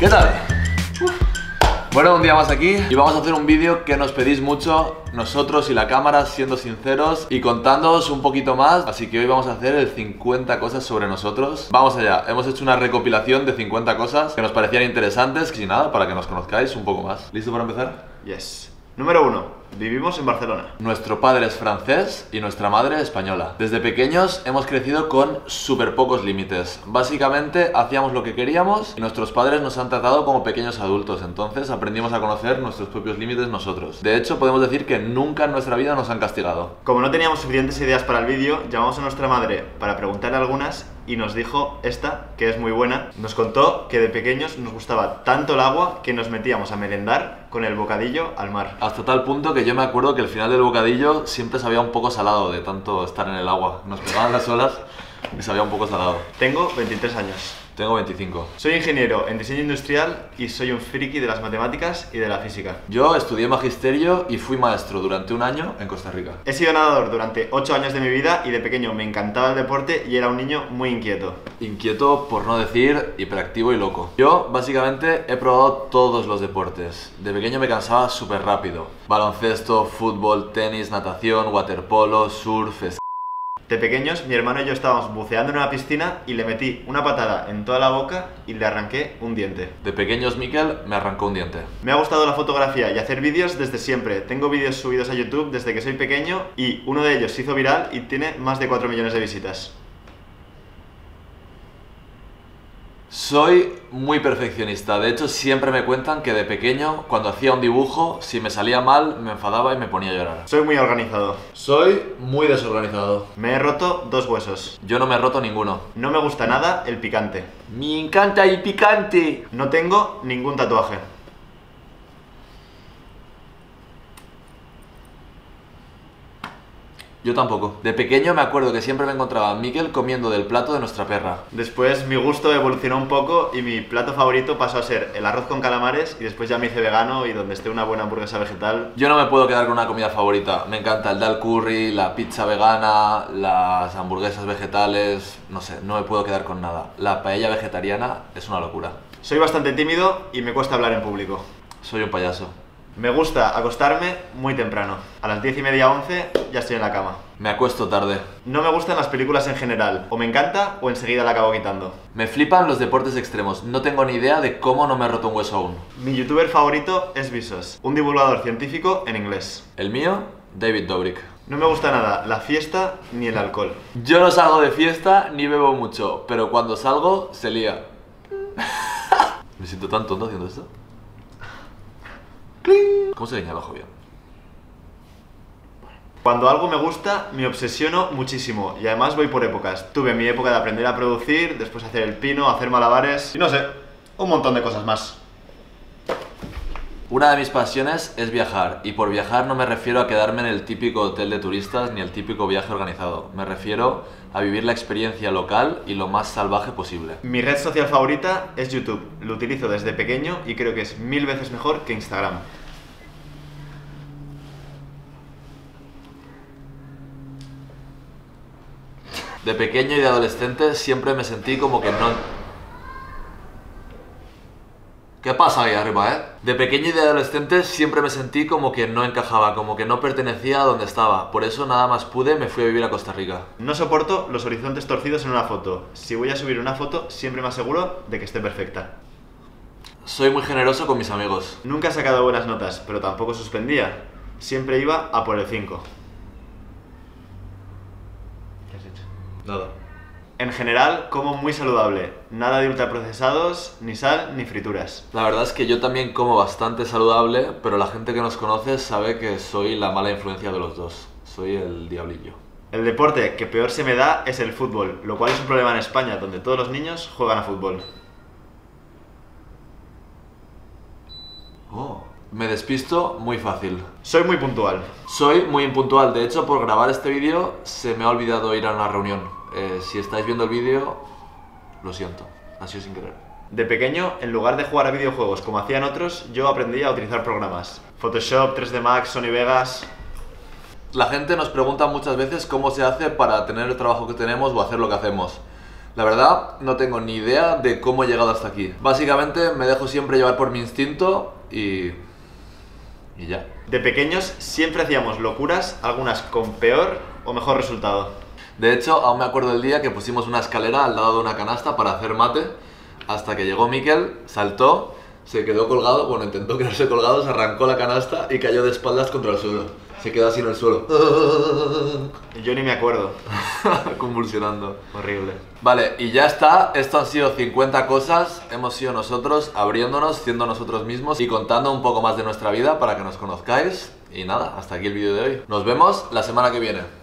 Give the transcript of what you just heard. ¿Qué tal? Bueno, un día más aquí y vamos a hacer un vídeo que nos pedís mucho, nosotros y la cámara, siendo sinceros y contándoos un poquito más. Así que hoy vamos a hacer el 50 cosas sobre nosotros. Vamos allá, hemos hecho una recopilación de 50 cosas que nos parecían interesantes, y nada, para que nos conozcáis un poco más. ¿Listo para empezar? Yes. Número 1. Vivimos en Barcelona. Nuestro padre es francés y nuestra madre española. Desde pequeños hemos crecido con súper pocos límites. Básicamente hacíamos lo que queríamos y nuestros padres nos han tratado como pequeños adultos. Entonces aprendimos a conocer nuestros propios límites nosotros. De hecho, podemos decir que nunca en nuestra vida nos han castigado. Como no teníamos suficientes ideas para el vídeo, llamamos a nuestra madre para preguntarle algunas y nos dijo esta, que es muy buena. Nos contó que de pequeños nos gustaba tanto el agua que nos metíamos a merendar con el bocadillo al mar. Hasta tal punto que yo me acuerdo que el final del bocadillo siempre sabía un poco salado de tanto estar en el agua. Nos pegaban las olas y sabía un poco salado. Tengo 23 años. Tengo 25. Soy ingeniero en diseño industrial y soy un friki de las matemáticas y de la física. Yo estudié magisterio y fui maestro durante un año en Costa Rica. He sido nadador durante 8 años de mi vida y de pequeño me encantaba el deporte y era un niño muy inquieto. Inquieto, por no decir hiperactivo y loco. Yo, básicamente, he probado todos los deportes. De pequeño me cansaba súper rápido. Baloncesto, fútbol, tenis, natación, waterpolo, surf, De pequeños, mi hermano y yo estábamos buceando en una piscina y le metí una patada en toda la boca y le arranqué un diente. De pequeños, Mikel me arrancó un diente. Me ha gustado la fotografía y hacer vídeos desde siempre. Tengo vídeos subidos a YouTube desde que soy pequeño y uno de ellos se hizo viral y tiene más de 4 millones de visitas. Soy muy perfeccionista, de hecho siempre me cuentan que de pequeño, cuando hacía un dibujo, si me salía mal, me enfadaba y me ponía a llorar. Soy muy organizado. Soy muy desorganizado. Me he roto 2 huesos. Yo no me he roto ninguno. No me gusta nada el picante. Me encanta el picante. No tengo ningún tatuaje. Yo tampoco. De pequeño me acuerdo que siempre me encontraba a Mikel comiendo del plato de nuestra perra. Después mi gusto evolucionó un poco y mi plato favorito pasó a ser el arroz con calamares y después ya me hice vegano y donde esté una buena hamburguesa vegetal. Yo no me puedo quedar con una comida favorita. Me encanta el dal curry, la pizza vegana, las hamburguesas vegetales... No sé, no me puedo quedar con nada. La paella vegetariana es una locura. Soy bastante tímido y me cuesta hablar en público. Soy un payaso. Me gusta acostarme muy temprano. A las 10:30, 11, ya estoy en la cama. Me acuesto tarde. No me gustan las películas en general. O me encanta o enseguida la acabo quitando. Me flipan los deportes extremos. No tengo ni idea de cómo no me he roto un hueso aún. Mi youtuber favorito es Vsauce, un divulgador científico en inglés. El mío, David Dobrik. No me gusta nada la fiesta ni el alcohol. Yo no salgo de fiesta ni bebo mucho, pero cuando salgo, se lía. Me siento tan tonto haciendo esto. ¿Cómo se dice abajo bien? Cuando algo me gusta, me obsesiono muchísimo y además voy por épocas. Tuve mi época de aprender a producir, después hacer el pino, hacer malabares y no sé, un montón de cosas más. Una de mis pasiones es viajar y por viajar no me refiero a quedarme en el típico hotel de turistas ni el típico viaje organizado. Me refiero a vivir la experiencia local y lo más salvaje posible. Mi red social favorita es YouTube. Lo utilizo desde pequeño y creo que es 1000 veces mejor que Instagram. De pequeño y de adolescente siempre me sentí como que no... ¿Qué pasa ahí arriba, De pequeño y de adolescente siempre me sentí como que no encajaba, como que no pertenecía a donde estaba. Por eso nada más pude, me fui a vivir a Costa Rica. No soporto los horizontes torcidos en una foto. Si voy a subir una foto, siempre me aseguro de que esté perfecta. Soy muy generoso con mis amigos. Nunca he sacado buenas notas, pero tampoco suspendía. Siempre iba a por el 5. ¿Qué has hecho? Nada. En general, como muy saludable. Nada de ultraprocesados, ni sal, ni frituras. La verdad es que yo también como bastante saludable, pero la gente que nos conoce sabe que soy la mala influencia de los dos. Soy el diablillo. El deporte que peor se me da es el fútbol, lo cual es un problema en España, donde todos los niños juegan a fútbol. Oh. Me despisto muy fácil. Soy muy puntual. Soy muy impuntual. De hecho, por grabar este vídeo se me ha olvidado ir a una reunión. Si estáis viendo el vídeo, lo siento. Ha sido sin querer. De pequeño, en lugar de jugar a videojuegos como hacían otros, yo aprendí a utilizar programas. Photoshop, 3D Max, Sony Vegas... La gente nos pregunta muchas veces cómo se hace para tener el trabajo que tenemos o hacer lo que hacemos. La verdad, no tengo ni idea de cómo he llegado hasta aquí. Básicamente, me dejo siempre llevar por mi instinto y ya. De pequeños siempre hacíamos locuras, algunas con peor o mejor resultado. De hecho, aún me acuerdo el día que pusimos una escalera al lado de una canasta para hacer mate, hasta que llegó Mikel, saltó, se quedó colgado, bueno, intentó quedarse colgado, se arrancó la canasta y cayó de espaldas contra el suelo. Se quedó así en el suelo. Yo ni me acuerdo. Convulsionando. Horrible. Vale, y ya está. Esto han sido 50 cosas. Hemos sido nosotros abriéndonos, siendo nosotros mismos y contando un poco más de nuestra vida para que nos conozcáis. Y nada, hasta aquí el vídeo de hoy. Nos vemos la semana que viene.